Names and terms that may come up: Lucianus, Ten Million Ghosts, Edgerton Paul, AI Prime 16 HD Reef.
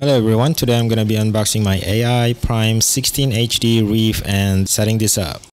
Hello everyone, today I'm going to be unboxing my AI Prime 16 HD Reef and setting this up.